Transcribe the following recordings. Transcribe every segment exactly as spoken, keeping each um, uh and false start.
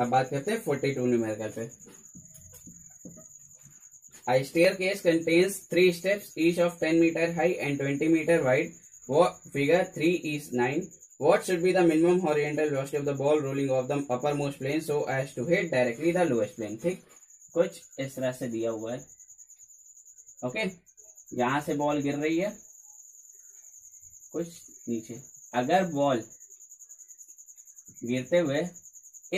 अब बात करते हैं फोर्टी टू न्यूमेरिकल पे। A staircase contains three steps, each of ten meter high and twenty meter wide. What figure three is nine. What should be the minimum horizontal velocity of the ball rolling off the uppermost plane so as to hit directly the lowest plane? ठीक, कुछ इस तरह से दिया हुआ है। Okay, यहाँ से बॉल गिर रही है कुछ नीचे। अगर बॉल गिरते हुए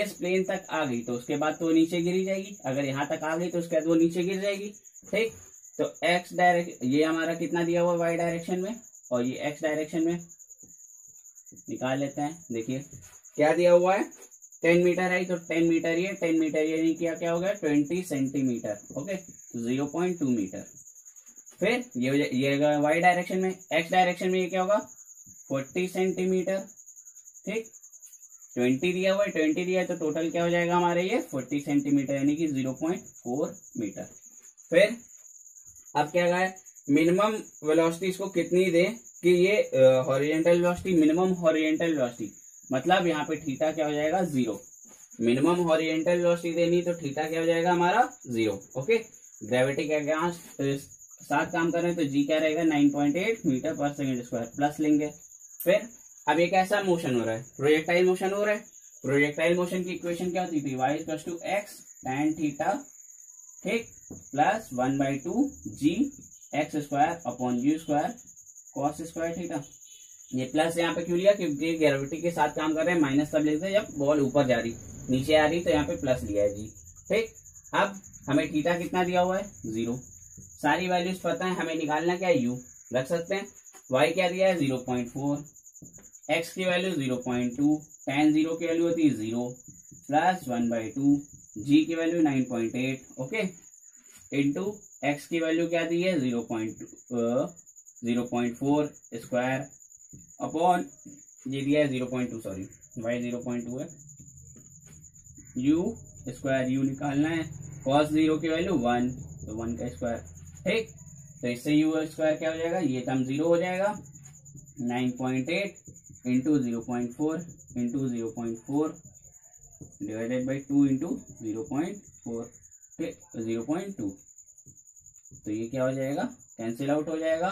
इस प्लेन तक आ गई तो उसके बाद तो नीचे गिरी जाएगी, अगर यहाँ तक आ गई तो उसके बाद वो नीचे गिर जाएगी। ठीक, तो x डायरेक्शन, ये हमारा कितना दिया हुआ y डायरेक्शन में और ये x डायरेक्शन में, निकाल लेते हैं। देखिए क्या दिया हुआ है, टेन मीटर आई तो टेन मीटर ये टेन मीटर ये नहीं किया, क्या हो गया ट्वेंटी सेंटीमीटर। ओके, तो जीरो पॉइंट टू मीटर। फिर ये ये y डायरेक्शन में, x डायरेक्शन में ये क्या होगा फोर्टी सेंटीमीटर। ठीक, ट्वेंटी दिया हुआ है, ट्वेंटी दिया है तो टोटल क्या हो जाएगा हमारे ये फोर्टी सेंटीमीटर यानी कि जीरो पॉइंट फोर मीटर। फिर अब क्या है, मिनिमम वेलोसिटी इसको कितनी दे कि ये horizontal velocity, minimum horizontal velocity मतलब यहाँ पे थीटा क्या हो जाएगा जीरो। मिनिमम हॉरिजेंटल वेलोसिटी देनी तो थीटा क्या हो जाएगा हमारा जीरो। ओके, ग्रेविटी के अगेंस्ट साथ काम करें तो जी क्या रहेगा nine point eight metre per second square plus लेंगे। फिर अब ये कैसा मोशन हो रहा है, प्रोजेक्टाइल मोशन हो रहा है। प्रोजेक्टाइल मोशन की इक्वेशन क्या होती थी, y equals to x tan theta ठीक plus one by two g x square upon u square cos square theta. ये प्लस यहाँ पे क्यों लिया क्योंकि ग्रेविटी के साथ काम कर रहे हैं, माइनस तब लेते जब बॉल ऊपर जा रही, नीचे आ रही तो यहाँ पे प्लस लिया है जी। ठीक, अब हमें थीटा कितना दिया हुआ है जीरो, सारी वैल्यूज पता है, हमें निकालना क्या है यू, रख सकते हैं। वाई क्या दिया है जीरो पॉइंट फोर, एक्स की value zero point two, tan zero की वैल्यू होती है zero plus one by two g की value nine point eight. Okay, into x की वैल्यू क्या दी है zero point four square upon ये दिया है zero point two, sorry y zero point two है, यू स्क्वायर यू निकालना है, कॉस जीरो की वैल्यू वन तो वन का स्क्वायर। ठीक, तो इससे यू स्क्वायर क्या हो जाएगा, ये टर्म जीरो हो जाएगा, nine point eight into zero point four into zero point four divided by two into zero point four zero point two तो ये क्या हो जाएगा कैंसिल आउट हो जाएगा।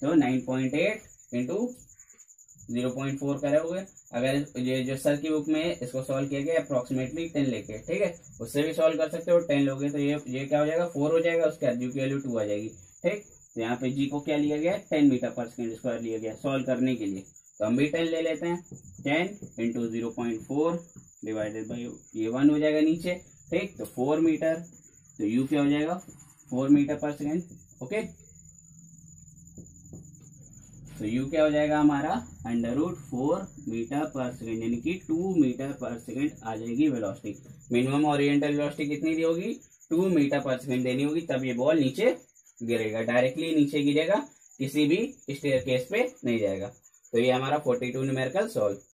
तो nine point eight into zero point four करोगे, अगर ये जो सर की बुक में इसको सॉल्व किया गया अप्रोक्सीमेटली टेन लेके, ठीक है उससे भी सॉल्व कर सकते हो, टेन लोगे तो ये ये क्या हो जाएगा फोर हो जाएगा, उसके बाद यू की वैल्यू टू आ जाएगी। ठीक, तो यहाँ पे जी को क्या लिया गया ten metre per second square लिया गया सॉल्व करने के लिए, तो हम भी टेन ले लेते हैं, ten into zero point four divided by ये वन हो जाएगा नीचे। ठीक, तो फोर मीटर, तो यू क्या हो जाएगा four metre per second. Okay, तो यू क्या हो जाएगा हमारा under root four metre per second यानी कि टू मीटर पर सेकेंड आ जाएगी वेलोसिटी। मिनिमम ओरिएंटल वेलोसिटी कितनी दी होगी टू मीटर पर सेकेंड देनी होगी, तब ये बॉल नीचे गिरेगा, डायरेक्टली नीचे गिरेगा, किसी भी स्टेयर केस पे नहीं जाएगा। तो ये हमारा फोर्टी टू न्यूमेरिकल सॉल्व।